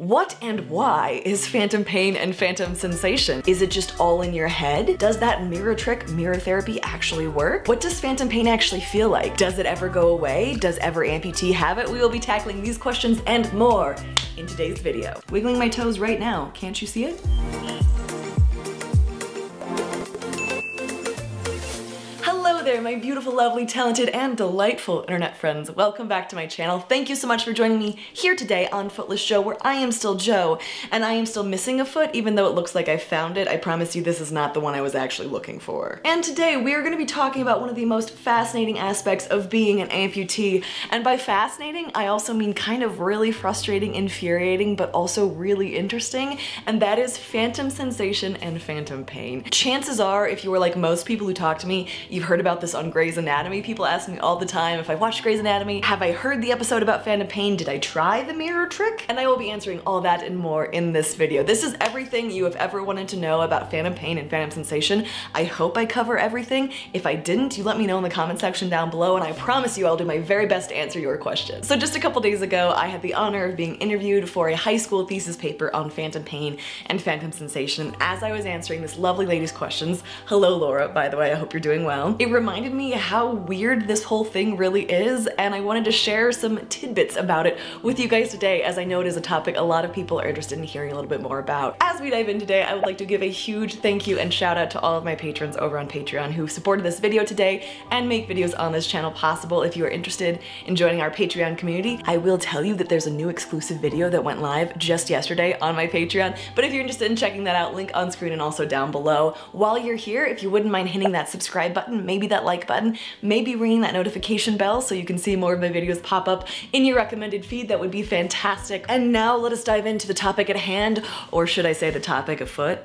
What and why is phantom pain and phantom sensation? Is it just all in your head? Does that mirror trick, mirror therapy actually work? What does phantom pain actually feel like? Does it ever go away? Does every amputee have it? We will be tackling these questions and more in today's video. Wiggling my toes right now, can't you see it? There, my beautiful, lovely, talented, and delightful internet friends. Welcome back to my channel. Thank you so much for joining me here today on Footless Joe, where I am still Joe, and I am still missing a foot, even though it looks like I found it. I promise you this is not the one I was actually looking for. And today we are going to be talking about one of the most fascinating aspects of being an amputee. And by fascinating, I also mean kind of really frustrating, infuriating, but also really interesting, and that is phantom sensation and phantom pain. Chances are, if you were like most people who talk to me, you've heard about this on Grey's Anatomy. People ask me all the time if I watched Grey's Anatomy, have I heard the episode about phantom pain, did I try the mirror trick? And I will be answering all that and more in this video. This is everything you have ever wanted to know about phantom pain and phantom sensation. I hope I cover everything. If I didn't, you let me know in the comment section down below, and I promise you I'll do my very best to answer your questions. So just a couple days ago, I had the honor of being interviewed for a high school thesis paper on phantom pain and phantom sensation. As I was answering this lovely lady's questions, hello Laura, by the way, I hope you're doing well, it reminded me how weird this whole thing really is, and I wanted to share some tidbits about it with you guys today, as I know it is a topic a lot of people are interested in hearing a little bit more about. As we dive in today, I would like to give a huge thank you and shout out to all of my patrons over on Patreon who supported this video today and make videos on this channel possible. If you are interested in joining our Patreon community, I will tell you that there's a new exclusive video that went live just yesterday on my Patreon, but if you're interested in checking that out, link on screen and also down below. While you're here, if you wouldn't mind hitting that subscribe button, maybe that like button, maybe ringing that notification bell so you can see more of my videos pop up in your recommended feed, that would be fantastic. And now let us dive into the topic at hand, or should I say the topic afoot?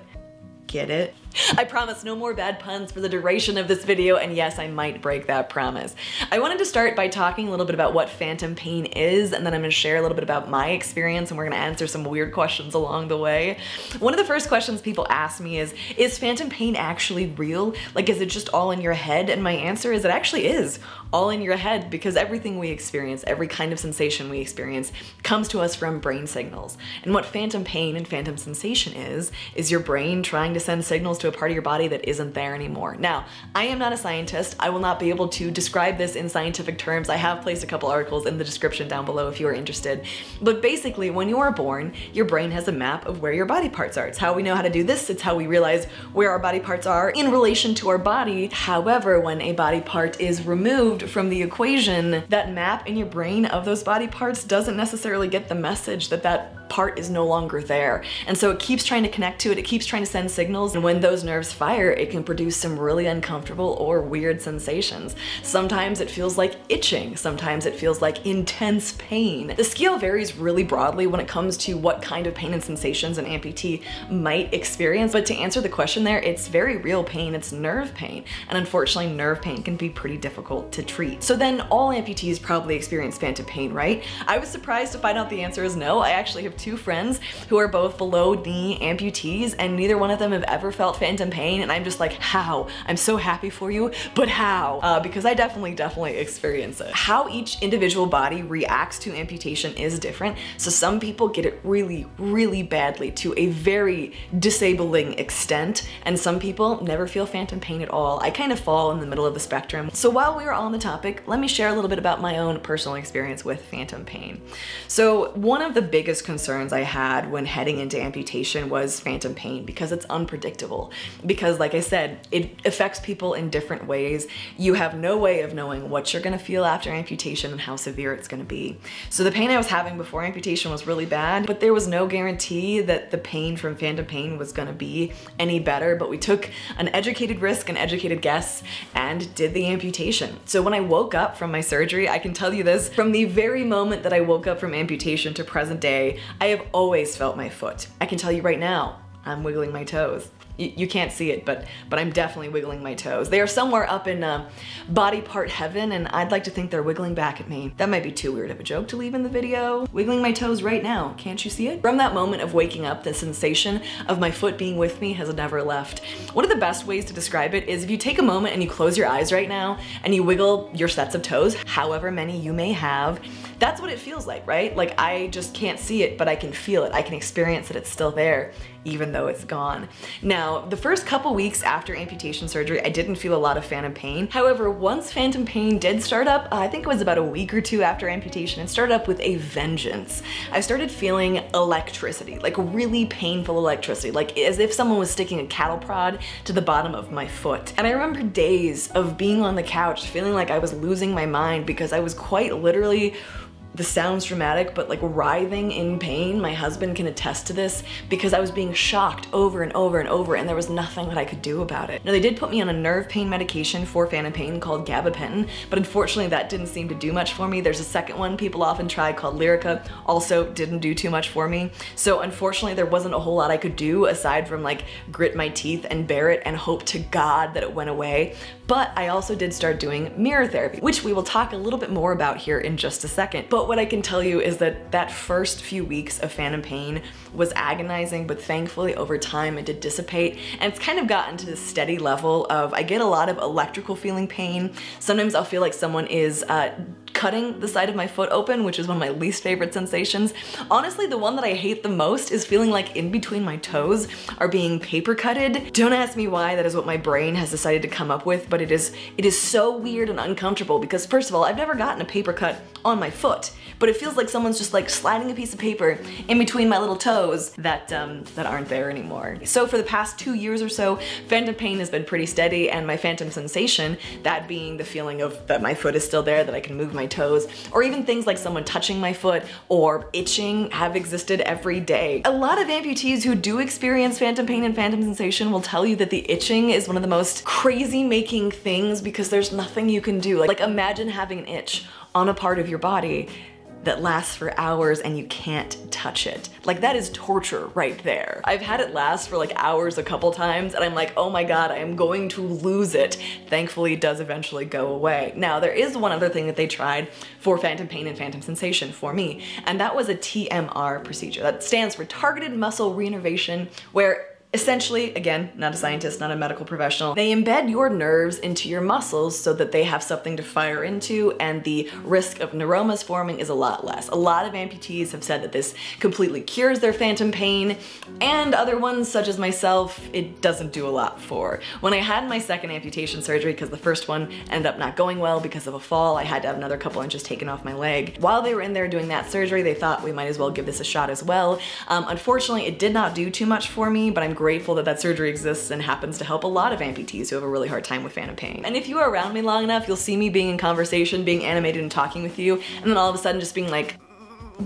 Get it? I promise no more bad puns for the duration of this video, and yes, I might break that promise. I wanted to start by talking a little bit about what phantom pain is, and then I'm going to share a little bit about my experience, and we're going to answer some weird questions along the way. One of the first questions people ask me is phantom pain actually real? Like, is it just all in your head? And my answer is, it actually is all in your head, because everything we experience, every kind of sensation we experience, comes to us from brain signals. And what phantom pain and phantom sensation is your brain trying to send signals to a part of your body that isn't there anymore. Now, I am not a scientist. I will not be able to describe this in scientific terms. I have placed a couple articles in the description down below if you are interested. But basically, when you are born, your brain has a map of where your body parts are. It's how we know how to do this. It's how we realize where our body parts are in relation to our body. However, when a body part is removed from the equation, that map in your brain of those body parts doesn't necessarily get the message that that part is no longer there. And so it keeps trying to connect to it. It keeps trying to send signals. And when those nerves fire, it can produce some really uncomfortable or weird sensations. Sometimes it feels like itching. Sometimes it feels like intense pain. The scale varies really broadly when it comes to what kind of pain and sensations an amputee might experience. But to answer the question there, it's very real pain. It's nerve pain. And unfortunately, nerve pain can be pretty difficult to treat. So then all amputees probably experience phantom pain, right? I was surprised to find out the answer is no. I actually have two friends who are both below-knee amputees, and neither one of them have ever felt phantom pain, and I'm just like, how? I'm so happy for you, but how? Because I definitely experience it. How each individual body reacts to amputation is different, so some people get it really, really badly to a very disabling extent, and some people never feel phantom pain at all. I kind of fall in the middle of the spectrum. So while we are on the topic, let me share a little bit about my own personal experience with phantom pain. So one of the biggest concerns I had when heading into amputation was phantom pain, because it's unpredictable. Because like I said, it affects people in different ways. You have no way of knowing what you're gonna feel after amputation and how severe it's gonna be. So the pain I was having before amputation was really bad, but there was no guarantee that the pain from phantom pain was gonna be any better, but we took an educated risk, an educated guess, and did the amputation. So when I woke up from my surgery, I can tell you this, from the very moment that I woke up from amputation to present day, I have always felt my foot. I can tell you right now, I'm wiggling my toes. You can't see it, but I'm definitely wiggling my toes. They are somewhere up in body part heaven, and I'd like to think they're wiggling back at me. That might be too weird of a joke to leave in the video. Wiggling my toes right now, can't you see it? From that moment of waking up, the sensation of my foot being with me has never left. One of the best ways to describe it is if you take a moment and you close your eyes right now, and you wiggle your sets of toes, however many you may have, That's what it feels like, right? Like, I just can't see it, but I can feel it. I can experience that it's still there, even though it's gone. Now, the first couple weeks after amputation surgery, I didn't feel a lot of phantom pain. However, once phantom pain did start up, I think it was about a week or two after amputation, it started up with a vengeance. I started feeling electricity, like really painful electricity, like as if someone was sticking a cattle prod to the bottom of my foot. And I remember days of being on the couch, feeling like I was losing my mind because I was quite literally, this sounds dramatic, but like writhing in pain. My husband can attest to this because I was being shocked over and over and over, and there was nothing that I could do about it. Now, they did put me on a nerve pain medication for phantom pain called gabapentin, but unfortunately that didn't seem to do much for me. There's a second one people often try called Lyrica, also didn't do too much for me. So unfortunately there wasn't a whole lot I could do aside from like grit my teeth and bear it and hope to God that it went away. But I also did start doing mirror therapy, which we will talk a little bit more about here in just a second. But what I can tell you is that that first few weeks of phantom pain was agonizing, but thankfully over time it did dissipate, and it's kind of gotten to this steady level of, I get a lot of electrical feeling pain. Sometimes I'll feel like someone is cutting the side of my foot open, which is one of my least favorite sensations. Honestly, the one that I hate the most is feeling like in between my toes are being paper cutted. Don't ask me why, that is what my brain has decided to come up with, but it is so weird and uncomfortable because, first of all, I've never gotten a paper cut on my foot, but it feels like someone's just like sliding a piece of paper in between my little toes that aren't there anymore. So for the past 2 years or so, phantom pain has been pretty steady, and my phantom sensation, that being the feeling of that my foot is still there, that I can move my toes, or even things like someone touching my foot or itching, have existed every day. A lot of amputees who do experience phantom pain and phantom sensation will tell you that the itching is one of the most crazy-making things because there's nothing you can do. Like imagine having an itch on a part of your body that lasts for hours and you can't touch it. Like, that is torture right there. I've had it last for like hours a couple times, and I'm like, oh my God, I am going to lose it. Thankfully, it does eventually go away. Now, there is one other thing that they tried for phantom pain and phantom sensation for me, and that was a TMR procedure. That stands for targeted muscle reinnervation, where essentially, again, not a scientist, not a medical professional, they embed your nerves into your muscles so that they have something to fire into, and the risk of neuromas forming is a lot less. A lot of amputees have said that this completely cures their phantom pain, and other ones, such as myself, it doesn't do a lot for. When I had my second amputation surgery, because the first one ended up not going well because of a fall, I had to have another couple inches taken off my leg. While they were in there doing that surgery, they thought we might as well give this a shot as well. Unfortunately, it did not do too much for me, but I'm grateful that that surgery exists and happens to help a lot of amputees who have a really hard time with phantom pain. And if you are around me long enough, you'll see me being in conversation, being animated and talking with you, and then all of a sudden just being like,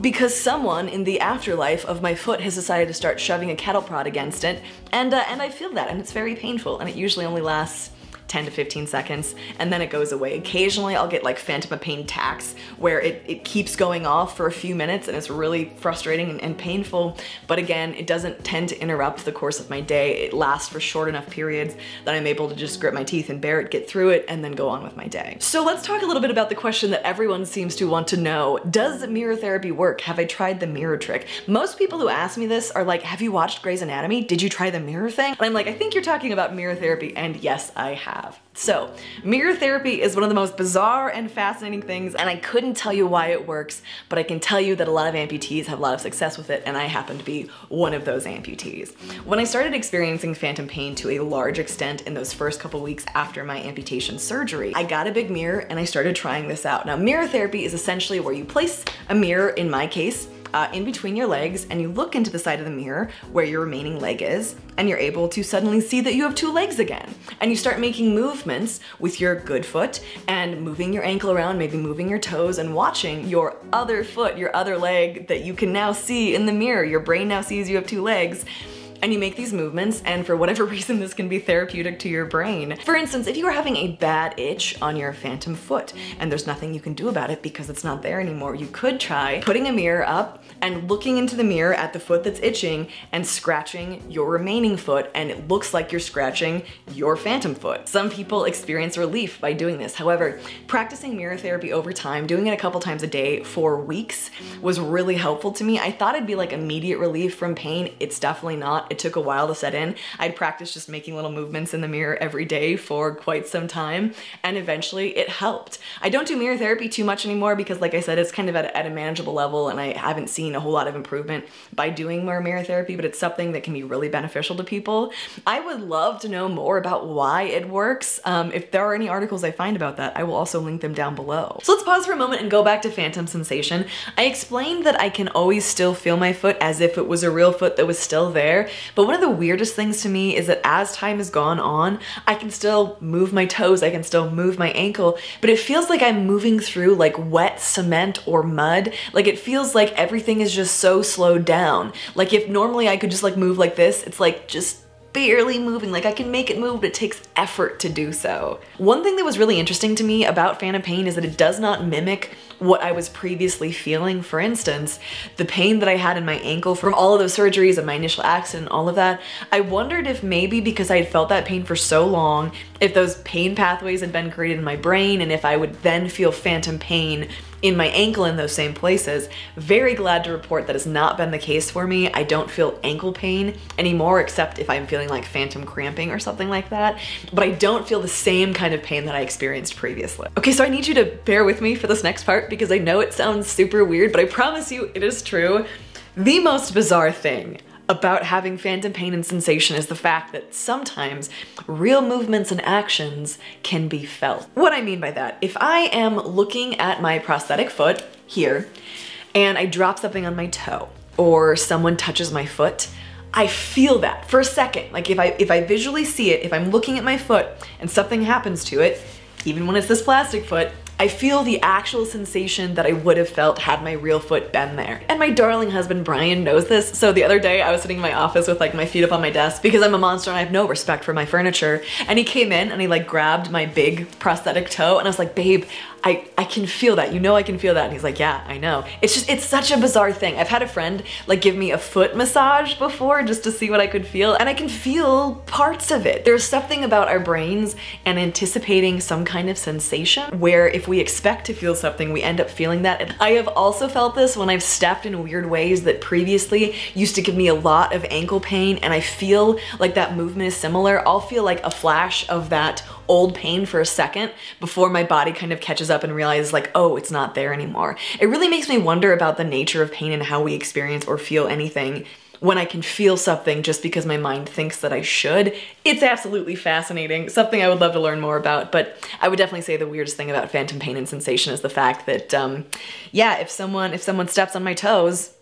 because someone in the afterlife of my foot has decided to start shoving a cattle prod against it, and I feel that, and it's very painful, and it usually only lasts 10 to 15 seconds, and then it goes away. Occasionally I'll get like phantom pain attacks where it keeps going off for a few minutes, and it's really frustrating and painful, but again, it doesn't tend to interrupt the course of my day. It lasts for short enough periods that I'm able to just grit my teeth and bear it, get through it, and then go on with my day. So let's talk a little bit about the question that everyone seems to want to know. Does mirror therapy work? Have I tried the mirror trick? Most people who ask me this are like, have you watched Grey's Anatomy? Did you try the mirror thing? And I'm like, I think you're talking about mirror therapy, and yes, I have. So, mirror therapy is one of the most bizarre and fascinating things, and I couldn't tell you why it works, but I can tell you that a lot of amputees have a lot of success with it, and I happen to be one of those amputees. When I started experiencing phantom pain to a large extent in those first couple weeks after my amputation surgery, I got a big mirror and I started trying this out. Now, mirror therapy is essentially where you place a mirror, in my case, in between your legs, and you look into the side of the mirror where your remaining leg is, and you're able to suddenly see that you have two legs again. And you start making movements with your good foot and moving your ankle around, maybe moving your toes, and watching your other foot, your other leg that you can now see in the mirror. Your brain now sees you have two legs. And you make these movements, and for whatever reason, this can be therapeutic to your brain. For instance, if you are having a bad itch on your phantom foot and there's nothing you can do about it because it's not there anymore, you could try putting a mirror up and looking into the mirror at the foot that's itching and scratching your remaining foot, and it looks like you're scratching your phantom foot. Some people experience relief by doing this. However, practicing mirror therapy over time, doing it a couple times a day for weeks, was really helpful to me. I thought it'd be like immediate relief from pain. It's definitely not. It took a while to set in. I'd practiced just making little movements in the mirror every day for quite some time, and eventually it helped. I don't do mirror therapy too much anymore because, like I said, it's kind of at a manageable level, and I haven't seen a whole lot of improvement by doing more mirror therapy, but it's something that can be really beneficial to people. I would love to know more about why it works. If there are any articles I find about that, I will also link them down below. So let's pause for a moment and go back to phantom sensation. I explained that I can always still feel my foot as if it was a real foot that was still there, but one of the weirdest things to me is that as time has gone on, I can still move my toes, I can still move my ankle, but it feels like I'm moving through like wet cement or mud. Like it feels like everything is just so slowed down. Like if normally I could just like move like this, it's like just barely moving. Like I can make it move, but it takes effort to do so. One thing that was really interesting to me about phantom pain is that it does not mimic what I was previously feeling. For instance, the pain that I had in my ankle from all of those surgeries and my initial accident, all of that, I wondered if maybe because I had felt that pain for so long, if those pain pathways had been created in my brain and if I would then feel phantom pain in my ankle in those same places. Very glad to report that has not been the case for me. I don't feel ankle pain anymore, except if I'm feeling like phantom cramping or something like that, but I don't feel the same kind of pain that I experienced previously. Okay, so I need you to bear with me for this next part, because I know it sounds super weird, but I promise you it is true. The most bizarre thing about having phantom pain and sensation is the fact that sometimes real movements and actions can be felt. What I mean by that, if I am looking at my prosthetic foot here and I drop something on my toe or someone touches my foot, I feel that for a second. Like if I visually see it, if I'm looking at my foot and something happens to it, even when it's this plastic foot, I feel the actual sensation that I would have felt had my real foot been there. And my darling husband Brian knows this, so the other day I was sitting in my office with like my feet up on my desk because I'm a monster and I have no respect for my furniture, and he came in and he like grabbed my big prosthetic toe and I was like, babe, I can feel that, you know I can feel that. And he's like, yeah, I know. It's just, it's such a bizarre thing. I've had a friend like give me a foot massage before just to see what I could feel, and I can feel parts of it. There's something about our brains and anticipating some kind of sensation where if we expect to feel something, we end up feeling that. And I have also felt this when I've stepped in weird ways that previously used to give me a lot of ankle pain, and I feel like that movement is similar. I'll feel like a flash of that old pain for a second before my body kind of catches up and realizes like, oh, it's not there anymore. It really makes me wonder about the nature of pain and how we experience or feel anything when I can feel something just because my mind thinks that I should. It's absolutely fascinating, something I would love to learn more about, but I would definitely say the weirdest thing about phantom pain and sensation is the fact that, yeah, if someone steps on my toes,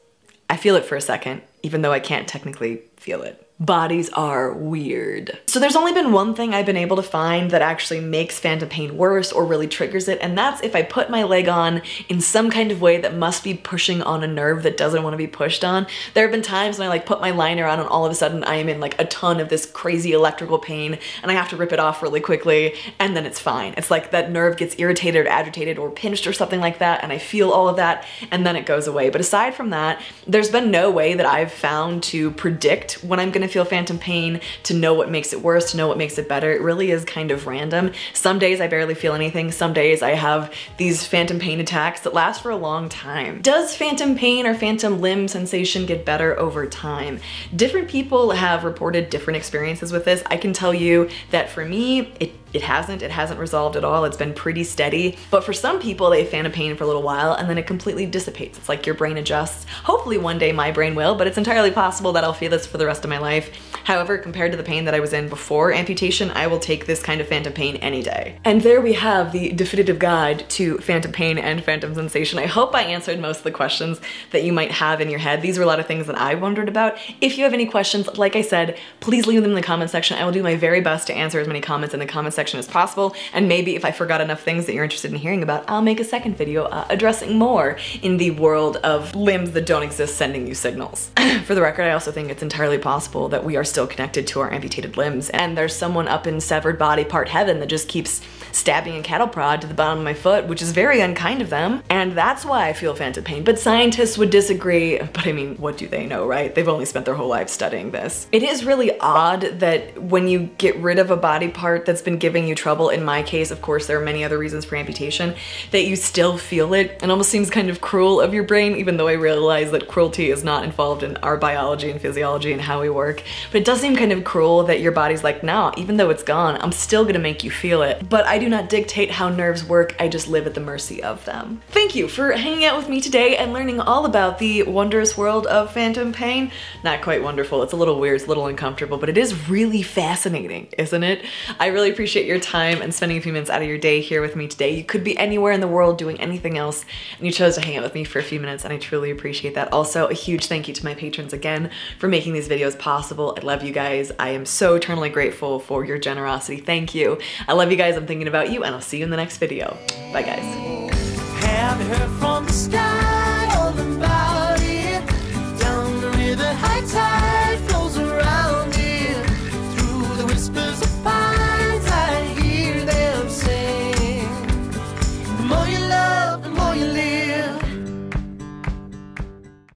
I feel it for a second, even though I can't technically feel it. Bodies are weird. So there's only been one thing I've been able to find that actually makes phantom pain worse or really triggers it, and that's if I put my leg on in some kind of way that must be pushing on a nerve that doesn't want to be pushed on. There have been times when I like put my liner on and all of a sudden I am in like a ton of this crazy electrical pain and I have to rip it off really quickly, and then it's fine. It's like that nerve gets irritated or agitated or pinched or something like that, and I feel all of that and then it goes away. But aside from that, there's been no way that I've found to predict when I'm going to feel phantom pain, to know what makes it worse, to know what makes it better. It really is kind of random. Some days I barely feel anything. Some days I have these phantom pain attacks that last for a long time. Does phantom pain or phantom limb sensation get better over time? Different people have reported different experiences with this. I can tell you that for me, it hasn't resolved at all. It's been pretty steady. But for some people, they have phantom pain for a little while and then it completely dissipates. It's like your brain adjusts. Hopefully one day my brain will, but it's entirely possible that I'll feel this for the rest of my life. However, compared to the pain that I was in before amputation, I will take this kind of phantom pain any day. And there we have the definitive guide to phantom pain and phantom sensation. I hope I answered most of the questions that you might have in your head. These were a lot of things that I wondered about. If you have any questions, like I said, please leave them in the comment section. I will do my very best to answer as many comments in the comment section as possible, and maybe if I forgot enough things that you're interested in hearing about, I'll make a second video addressing more in the world of limbs that don't exist sending you signals. For the record, I also think it's entirely possible that we are still connected to our amputated limbs, and there's someone up in severed body part heaven that just keeps stabbing a cattle prod to the bottom of my foot, which is very unkind of them, and that's why I feel phantom pain. But scientists would disagree, but I mean, what do they know, right? They've only spent their whole life studying this. It is really odd that when you get rid of a body part that's been given giving you trouble, in my case, of course, there are many other reasons for amputation, that you still feel it. It almost seems kind of cruel of your brain, even though I realize that cruelty is not involved in our biology and physiology and how we work. But it does seem kind of cruel that your body's like, no, even though it's gone, I'm still gonna make you feel it. But I do not dictate how nerves work, I just live at the mercy of them. Thank you for hanging out with me today and learning all about the wondrous world of phantom pain. Not quite wonderful, it's a little weird, it's a little uncomfortable, but it is really fascinating, isn't it? I really appreciate your time and spending a few minutes out of your day here with me today. You could be anywhere in the world doing anything else, and you chose to hang out with me for a few minutes, and I truly appreciate that. Also, a huge thank you to my patrons again for making these videos possible. I love you guys. I am so eternally grateful for your generosity. Thank you. I love you guys. I'm thinking about you, and I'll see you in the next video. Bye, guys. Have her from the sky.